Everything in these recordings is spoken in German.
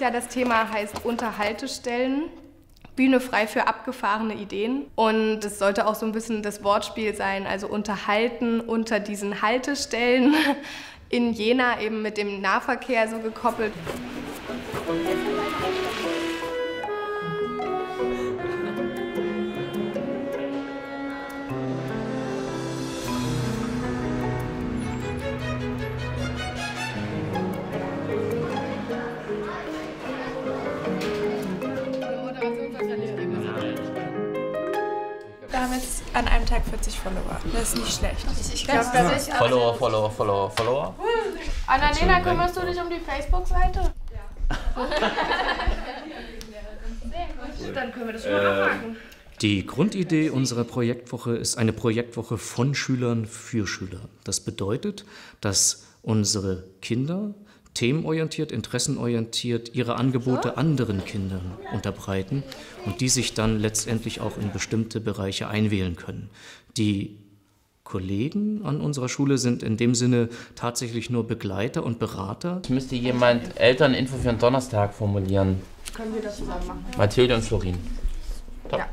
dieses Jahr das Thema heißt Unterhaltestellen. Bühne frei für abgefahrene Ideen. Und es sollte auch so ein bisschen das Wortspiel sein, also unterhalten unter diesen Haltestellen. In Jena eben mit dem Nahverkehr so gekoppelt. Wir haben jetzt an einem Tag 40 Follower. Das ist nicht schlecht. Ich glaube, dass ich Follower. Annalena, kümmerst du dich um die Facebook-Seite? Ja. Sehr gut. Dann können wir das schon mal abhaken. Die Grundidee unserer Projektwoche ist eine Projektwoche von Schülern für Schüler. Das bedeutet, dass unsere Kinder themenorientiert, interessenorientiert ihre Angebote anderen Kindern unterbreiten und die sich dann letztendlich auch in bestimmte Bereiche einwählen können. Die Kollegen an unserer Schule sind in dem Sinne tatsächlich nur Begleiter und Berater. Es müsste jemand Elterninfo für einen Donnerstag formulieren. Können wir das zusammen machen? Mathilde und Florin. Top. Ja.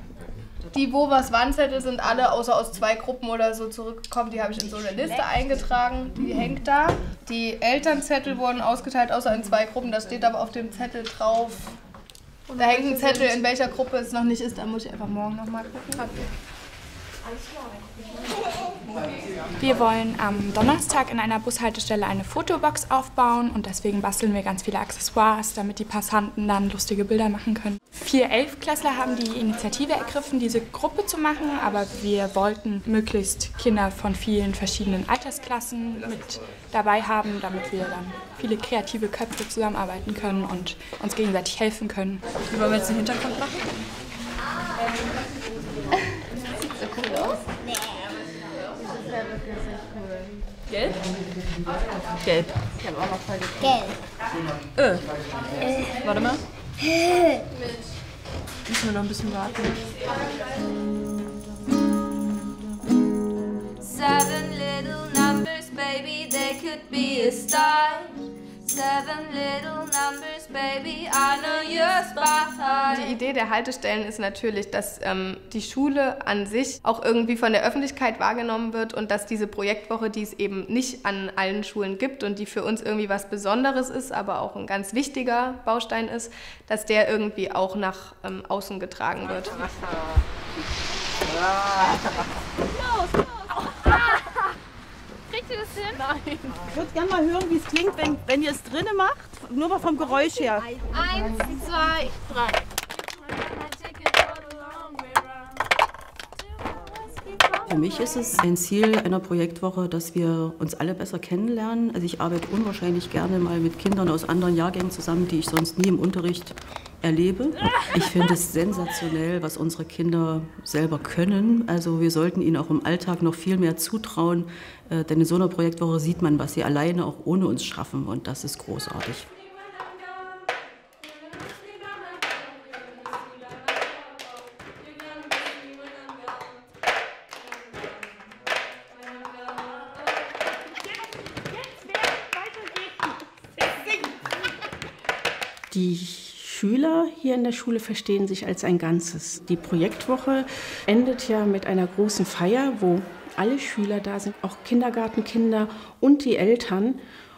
Die Wo-Was-Wann-Zettel sind alle, außer aus 2 Gruppen oder so zurückgekommen, die habe ich in so eine Liste eingetragen, die hängt da. Die Elternzettel wurden ausgeteilt, außer in 2 Gruppen, da steht aber auf dem Zettel drauf, da hängt ein Zettel, in welcher Gruppe es noch nicht ist, da muss ich einfach morgen nochmal gucken. Wir wollen am Donnerstag in einer Bushaltestelle eine Fotobox aufbauen und deswegen basteln wir ganz viele Accessoires, damit die Passanten dann lustige Bilder machen können. 4 Elfklässler haben die Initiative ergriffen, diese Gruppe zu machen, aber wir wollten möglichst Kinder von vielen verschiedenen Altersklassen mit dabei haben, damit wir dann viele kreative Köpfe zusammenarbeiten können und uns gegenseitig helfen können. Wie wollen wir jetzt den Hintergrund machen? Gelb? Gelb. Ich habe auch noch voll gelb. Warte mal. Müssen wir noch ein bisschen warten. Seven little numbers, baby, they could be a star. Seven little numbers, baby, I know your spot. Die Idee der Haltestellen ist natürlich, dass die Schule an sich auch irgendwie von der Öffentlichkeit wahrgenommen wird und dass diese Projektwoche, die es eben nicht an allen Schulen gibt und die für uns irgendwie was Besonderes ist, aber auch ein ganz wichtiger Baustein ist, dass der irgendwie auch nach außen getragen wird. Los, los! Kriegt ihr das hin? Nein. Ich würde gerne mal hören, wie es klingt, wenn ihr es drinnen macht. Nur mal vom Geräusch her. 1, 2, 3. Für mich ist es ein Ziel einer Projektwoche, dass wir uns alle besser kennenlernen. Also ich arbeite unwahrscheinlich gerne mal mit Kindern aus anderen Jahrgängen zusammen, die ich sonst nie im Unterricht erlebe. Ich finde es sensationell, was unsere Kinder selber können. Also wir sollten ihnen auch im Alltag noch viel mehr zutrauen, denn in so einer Projektwoche sieht man, was sie alleine auch ohne uns schaffen, und das ist großartig. Die Schüler hier in der Schule verstehen sich als ein Ganzes. Die Projektwoche endet ja mit einer großen Feier, wo alle Schüler da sind, auch Kindergartenkinder und die Eltern.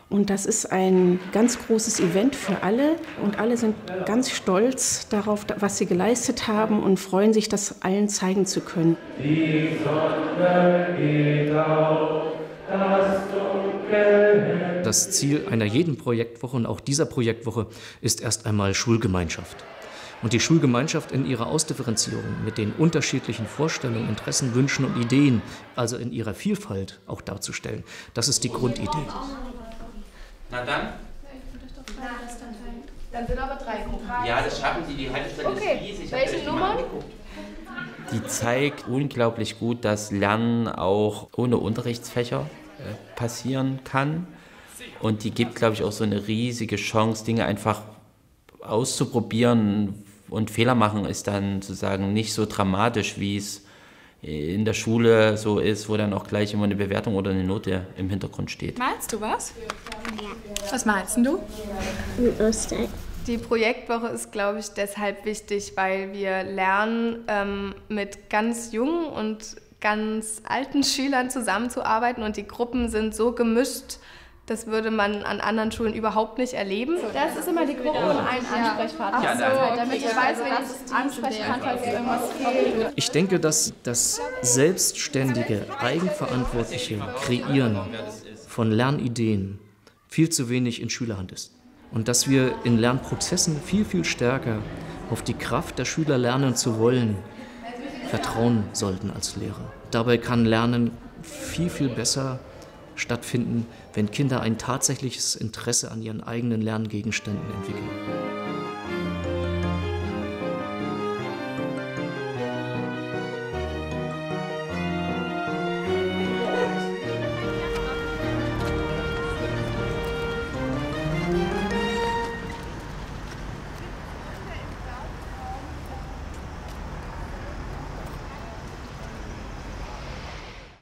Und das ist ein ganz großes Event für alle. Und alle sind ganz stolz darauf, was sie geleistet haben, und freuen sich, das allen zeigen zu können. Die Sonne geht auf, das Dunkel hält. Das Ziel einer jeden Projektwoche und auch dieser Projektwoche ist erst einmal Schulgemeinschaft. Und die Schulgemeinschaft in ihrer Ausdifferenzierung mit den unterschiedlichen Vorstellungen, Interessen, Wünschen und Ideen, also in ihrer Vielfalt auch darzustellen, das ist die Grundidee. Na dann? Dann sind aber 3 Gruppen. Ja, das schaffen Sie, die Haltestelle ist riesig. Welche Nummer? Die zeigt unglaublich gut, dass Lernen auch ohne Unterrichtsfächer passieren kann. Und die gibt, glaube ich, auch so eine riesige Chance, Dinge einfach auszuprobieren, und Fehler machen ist dann sozusagen nicht so dramatisch, wie es in der Schule so ist, wo dann auch gleich immer eine Bewertung oder eine Note im Hintergrund steht. Malst du was? Ja. Was malst denn du? Ein Oster. Die Projektwoche ist, glaube ich, deshalb wichtig, weil wir lernen, mit ganz jungen und ganz alten Schülern zusammenzuarbeiten, und die Gruppen sind so gemischt, das würde man an anderen Schulen überhaupt nicht erleben. Das ist immer die Gruppe und ein Ansprechpartner. Ja. Ach so, damit ich weiß, wer das Ansprechpartner ist, irgendwas fehlt. Ich denke, dass das selbstständige, eigenverantwortliche Kreieren von Lernideen viel zu wenig in Schülerhand ist. Und dass wir in Lernprozessen viel, viel stärker auf die Kraft der Schüler, lernen zu wollen, vertrauen sollten als Lehrer. Dabei kann Lernen viel, viel besser stattfinden, wenn Kinder ein tatsächliches Interesse an ihren eigenen Lerngegenständen entwickeln.